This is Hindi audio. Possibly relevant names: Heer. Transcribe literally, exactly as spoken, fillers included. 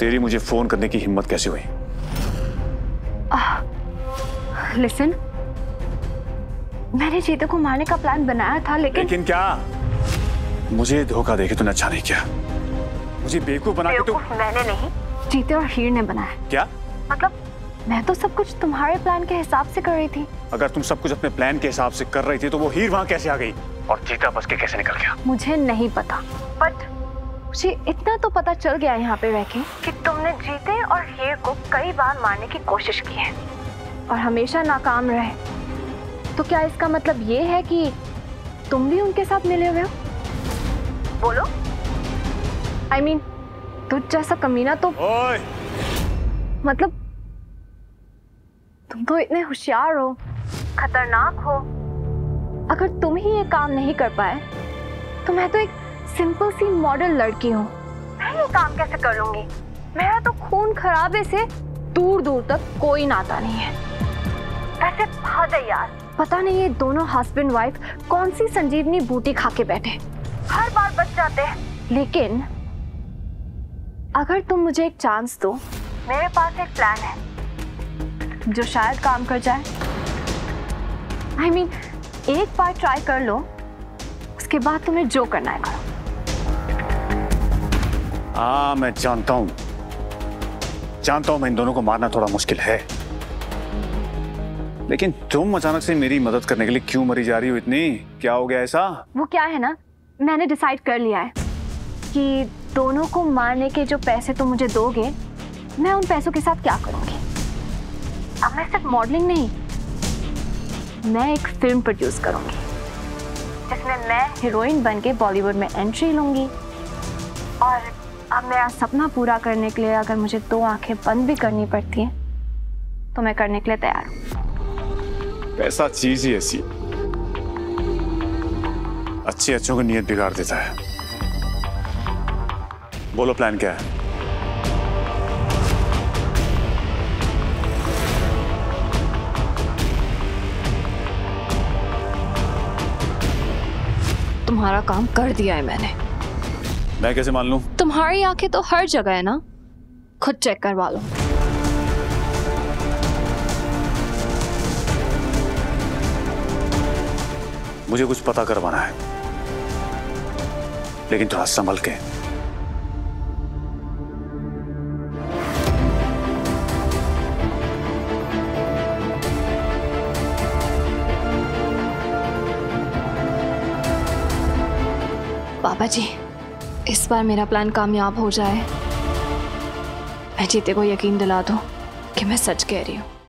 तेरी मुझे फोन करने की हिम्मत कैसे हुई? लिसन, मैंने जीतू को मारने का प्लान बनाया था, लेकिन लेकिन क्या? मुझे धोखा देके तूने अच्छा नहीं किया, मुझे बेवकूफ बना के तू। मैंने नहीं, जीतू और हीर ने बनाया। क्या मतलब? मैं तो सब कुछ तुम्हारे प्लान के हिसाब से कर रही थी। अगर तुम सब कुछ अपने प्लान के हिसाब से कर रही थी तो वो हीर वहाँ कैसे आ गई और जीता बस के कैसे निकल गया? मुझे नहीं पता, बट मुझे इतना तो पता चल गया यहाँ पे रह के कि तुमने जीते और हीर को कई बार मारने की कोशिश की है और हमेशा नाकाम रहे। तो क्या इसका मतलब ये है कि तुम भी उनके साथ मिले हुए हो? बोलो। आई मीन तुझ जैसा कमीना तो मतलब तुम तो इतने होशियार हो, खतरनाक हो, अगर तुम ही ये काम नहीं कर पाए तो मैं तो एक सिंपल सी मॉडल लड़की हूँ, मैं ये काम कैसे कर लूंगी? मेरा तो खून खराबे से दूर दूर तक कोई नाता नहीं है। ऐसे हद है यार, पता नहीं ये दोनों हस्बैंड वाइफ कौन सी संजीवनी बूटी खा के बैठे, हर बार बच जाते हैं। लेकिन अगर तुम मुझे एक चांस दो, मेरे पास एक प्लान है जो शायद काम कर जाए। आई I मीन mean, एक बार ट्राई कर लो, उसके बाद तुम्हें जो करना है करो। आ, मैं जानता हूँ जानता हूँ मैं इन दोनों को मारना थोड़ा मुश्किल है, लेकिन तुम अचानक से मेरी मदद करने के लिए क्यों मरी जा रही हो इतनी? क्या हो गया ऐसा? वो क्या है ना, मैंने डिसाइड कर लिया है कि दोनों को मारने के जो पैसे तुम मुझे दोगे, मैं उन पैसों के साथ क्या करूँगी। अब मैं सिर्फ मॉडलिंग नहीं, मैं एक फिल्म प्रोड्यूस करूंगी जिसमें मैं हीरोइन बनके बॉलीवुड में एंट्री लूंगी। और अब मेरा सपना पूरा करने के लिए अगर मुझे दो आंखें बंद भी करनी पड़ती हैं तो मैं करने के लिए तैयार हूँ। पैसा चीज ही ऐसी अच्छे अच्छों की नीयत बिगाड़ देता है। बोलो प्लान क्या है? तुम्हारा काम कर दिया है मैंने। मैं कैसे मान लूं? तुम्हारी आंखें तो हर जगह है ना, खुद चेक करवा लो। मुझे कुछ पता करवाना है, लेकिन थोड़ा संभल के। पापा जी, इस बार मेरा प्लान कामयाब हो जाए, मैं जीते को यकीन दिला दूं कि मैं सच कह रही हूँ।